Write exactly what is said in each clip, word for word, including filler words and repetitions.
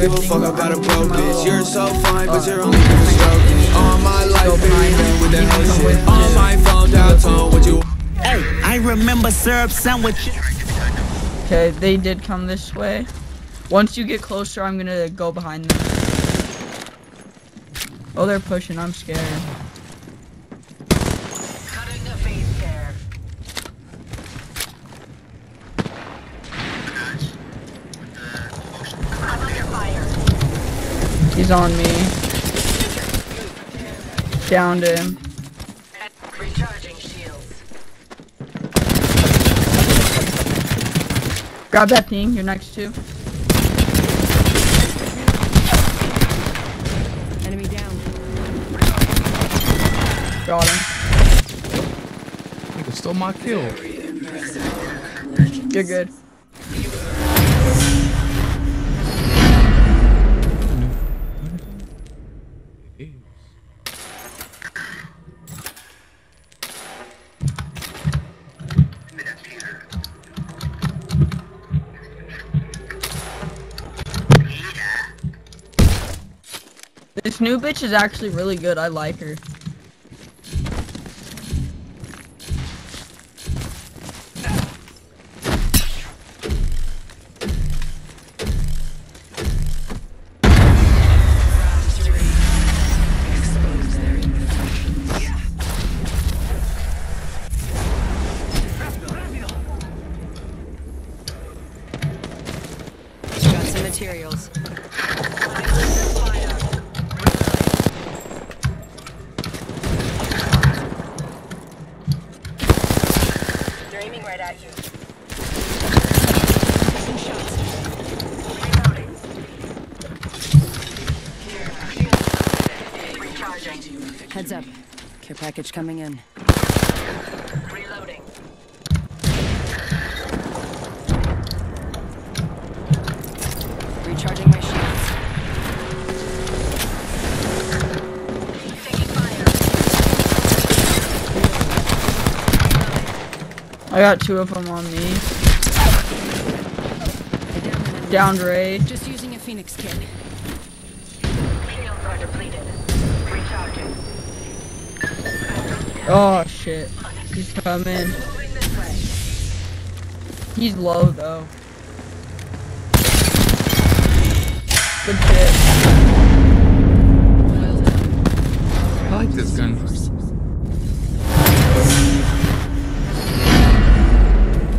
give a fuck about a broke bitch. You're so fine, but you're only stroking. All my life, baby, with that whole shit. On my phone, downtown, what you? Hey, I remember syrup sandwich. Okay, they did come this way. Once you get closer, I'm gonna go behind them. Oh, they're pushing. I'm scared. Cutting the face there. Cover your fire. He's on me. Downed him. Grab that thing, you're next to. Enemy down. Got him. You can still my kill. You're good. This new bitch is actually really good. I like her. Got some materials. Right at you. Heads up. Care package coming in. Reloading. Recharging my shields. Taking fire. I got two of them on me. Downed Ray. Just using a Phoenix kit. Shields are depleted. Recharging. Oh shit. He's coming. He's low though. Good shit. I like this gun.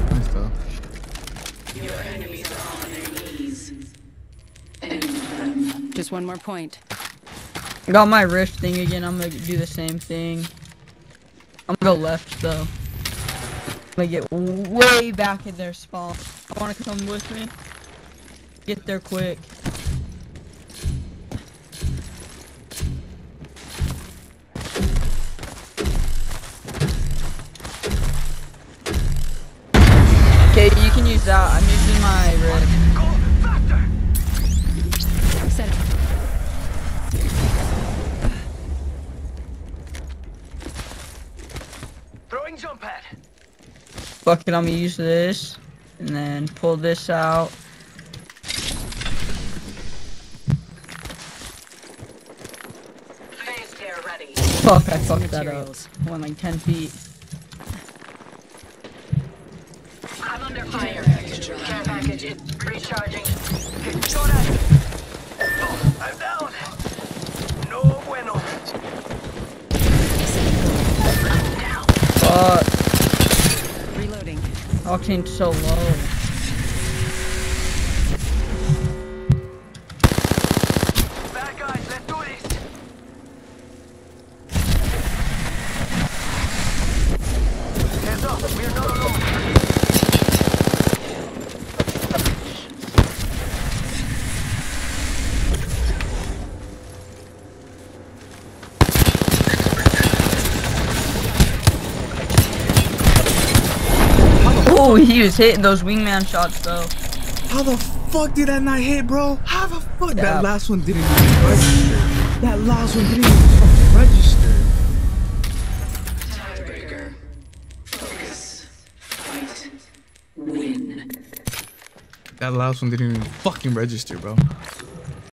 Nice stuff. Your enemies are on their knees. Just one more point. I got my wrist thing again. I'm gonna do the same thing. I'm gonna go left though. I'm gonna get way back in their spawn. I wanna come with me? Get there quick. Okay, you can use that. I'm using my wrist. Set up. Jump pad. Fuck it, I'm gonna use this and then pull this out. Ready. Fuck, I fucked that up. I went like ten feet. I'm under fire. Care package is recharging. Oh, I'm down. No bueno. Uh, Reloading. Octane's so low. Bad guys, let's do this. Hands up, we're not he was hitting those wingman shots though. How the fuck did that not hit, bro? How the fuck? Yeah. That last one didn't even register. That last one didn't even register. Tiebreaker. Focus. Fight. Win. That last one didn't even fucking register, bro.